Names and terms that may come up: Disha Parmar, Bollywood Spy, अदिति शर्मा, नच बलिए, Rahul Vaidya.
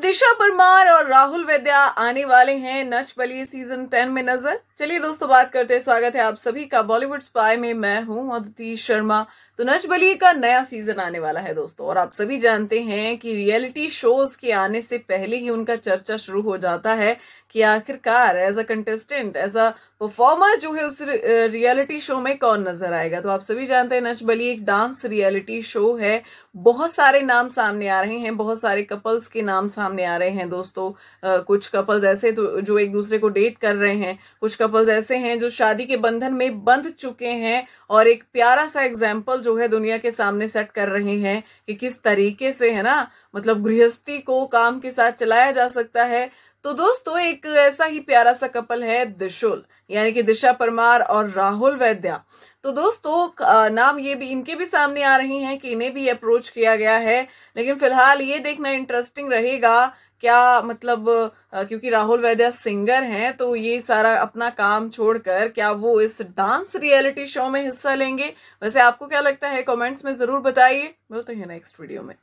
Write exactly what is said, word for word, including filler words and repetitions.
दिशा परमार और राहुल वैद्या आने वाले हैं नच बलिए सीजन टेन में नजर। चलिए दोस्तों बात करते हैं। स्वागत है आप सभी का बॉलीवुड स्पाई में। मैं हूं अदिति शर्मा। तो नच बलिए का नया सीजन आने वाला है दोस्तों, और आप सभी जानते हैं कि रियलिटी शोज के आने से पहले ही उनका चर्चा शुरू हो जाता है कि आखिरकार as a contestant, as a performer जो है उस रियलिटी शो में कौन नजर आएगा। तो आप सभी जानते हैं नच बलिए एक डांस रियलिटी शो है। बहुत सारे नाम सामने आ रहे हैं, बहुत सारे कपल्स के नाम सामने आ रहे हैं दोस्तों। आ, कुछ कपल्स ऐसे तो, जो एक दूसरे को डेट कर रहे हैं, कुछ कपल्स ऐसे हैं जो शादी के बंधन में बंध चुके हैं और एक प्यारा सा एग्जाम्पल जो है दुनिया के सामने सेट कर रहे हैं कि किस तरीके से, है ना, मतलब गृहस्थी को काम के साथ चलाया जा सकता है। तो दोस्तों एक ऐसा ही प्यारा सा कपल है दिशुल, यानी कि दिशा परमार और राहुल वैद्या। तो दोस्तों नाम ये भी इनके भी सामने आ रहे हैं कि इन्हें भी अप्रोच किया गया है, लेकिन फिलहाल ये देखना इंटरेस्टिंग रहेगा क्या मतलब, क्योंकि राहुल वैद्या सिंगर हैं तो ये सारा अपना काम छोड़कर क्या वो इस डांस रियलिटी शो में हिस्सा लेंगे। वैसे आपको क्या लगता है कमेंट्स में जरूर बताइए। मिलते हैं नेक्स्ट वीडियो में।